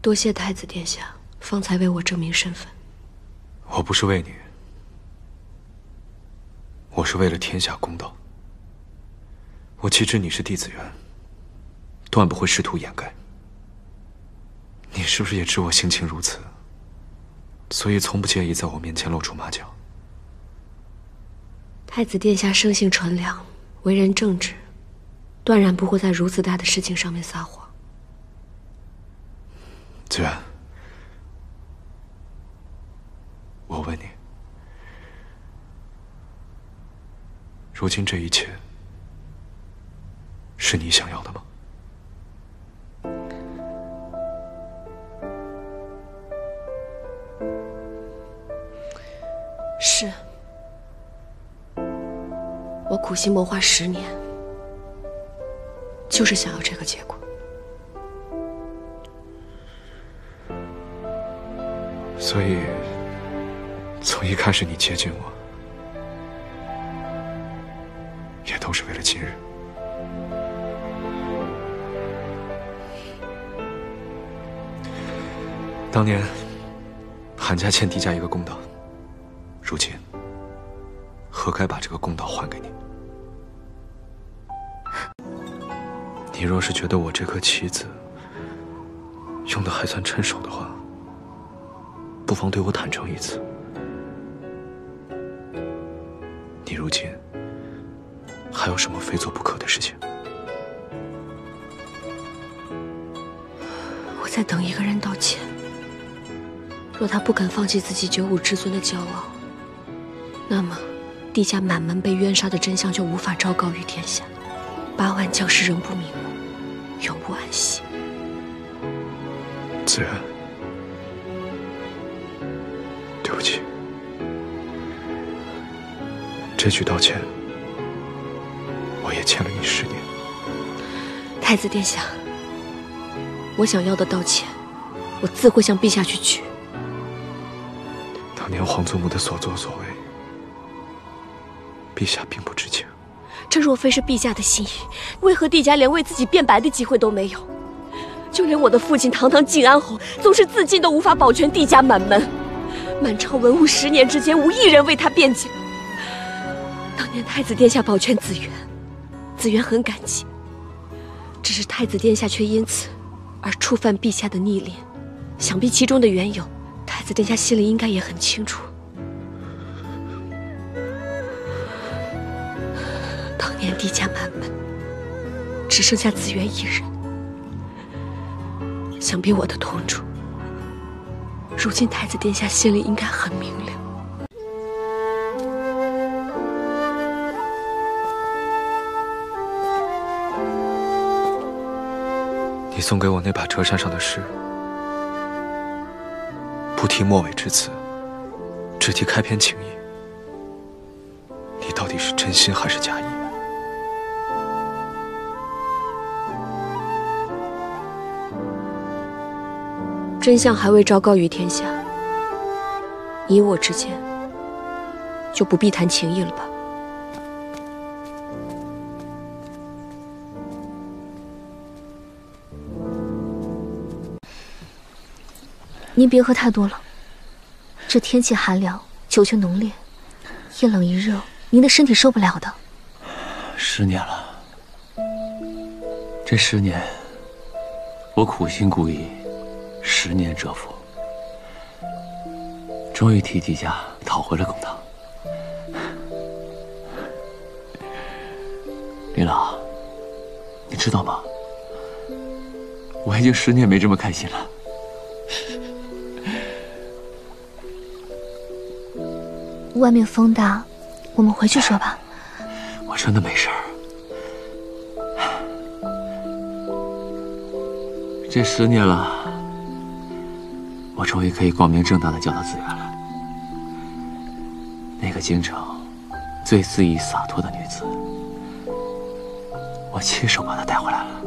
多谢太子殿下方才为我证明身份。我不是为你，我是为了天下公道。我岂知你是弟子元，断不会试图掩盖。你是不是也知我性情如此，所以从不介意在我面前露出马脚？太子殿下生性纯良，为人正直，断然不会在如此大的事情上面撒谎。 子元，我问你，如今这一切是你想要的吗？是，我苦心谋划10年，就是想要这个结果。 所以，从一开始你接近我，也都是为了今日。当年，韩家欠狄家一个公道，如今，何该把这个公道还给你？你若是觉得我这颗棋子用的还算趁手的话， 不妨对我坦诚一次，你如今还有什么非做不可的事情？我在等一个人道歉。若他不肯放弃自己95至尊的骄傲，那么帝家满门被冤杀的真相就无法昭告于天下，8万将士仍不瞑目，永不安息。子元。 对不起，这句道歉我也欠了你10年。太子殿下，我想要的道歉，我自会向陛下去取。当年皇祖母的所作所为，陛下并不知情。这若非是陛下的心意，为何帝家连为自己辩白的机会都没有？就连我的父亲堂堂靖安侯，总是自尽都无法保全帝家满门。 满朝文武10年之间，无一人为他辩解。当年太子殿下保全子元，子元很感激。只是太子殿下却因此而触犯陛下的逆鳞，想必其中的缘由，太子殿下心里应该也很清楚。当年帝家满门，只剩下子元一人，想必我的痛楚。 如今太子殿下心里应该很明了。你送给我那把折扇上的诗，不提末尾之词，只提开篇情意。你到底是真心还是假意？真相还未昭告于天下，你我之间就不必谈情谊了吧？您别喝太多了，这天气寒凉，酒气浓烈，一冷一热，您的身体受不了的。10年了，这10年，我苦心孤诣。 10年蛰伏，终于替狄家讨回了公道。林老，你知道吗？我已经10年没这么开心了。外面风大，我们回去说吧。我真的没事儿，这10年了。 我终于可以光明正大的叫他子元了。那个京城最恣意洒脱的女子，我亲手把她带回来了。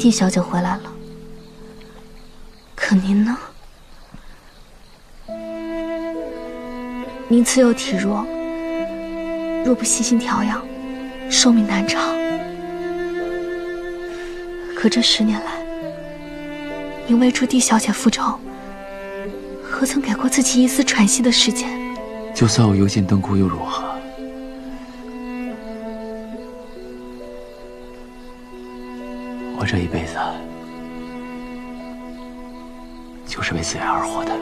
帝小姐回来了，可您呢？您自幼体弱，若不细心调养，寿命难长。可这10年来，您为朱棣小姐复仇，何曾给过自己一丝喘息的时间？就算我油尽灯枯又如何？我这一辈子就是为自爱而活的。